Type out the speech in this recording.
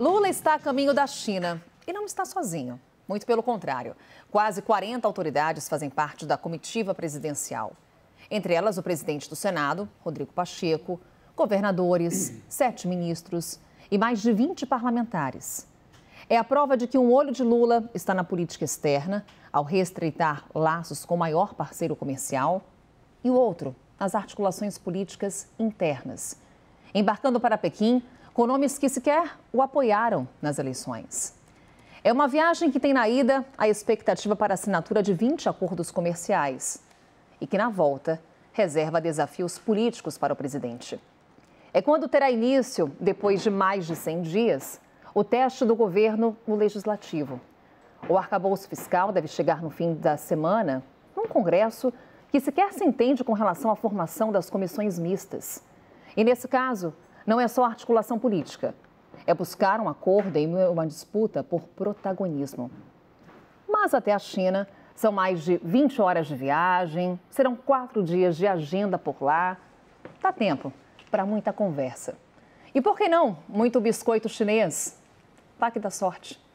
Lula está a caminho da China e não está sozinho. Muito pelo contrário. Quase 40 autoridades fazem parte da comitiva presidencial. Entre elas, o presidente do Senado, Rodrigo Pacheco, governadores, 7 ministros e mais de 20 parlamentares. É a prova de que um olho de Lula está na política externa, ao reestreitar laços com o maior parceiro comercial, e o outro nas articulações políticas internas, embarcando para Pequim com nomes que sequer o apoiaram nas eleições. É uma viagem que tem na ida a expectativa para a assinatura de 20 acordos comerciais e que, na volta, reserva desafios políticos para o presidente. É quando terá início, depois de mais de 100 dias, o teste do governo no Legislativo. O arcabouço fiscal deve chegar no fim da semana num Congresso que sequer se entende com relação à formação das comissões mistas. E, nesse caso, não é só articulação política, é buscar um acordo em uma disputa por protagonismo. Mas até a China, são mais de 20 horas de viagem, serão 4 dias de agenda por lá. Dá tempo para muita conversa. E por que não muito biscoito chinês? Paque da sorte.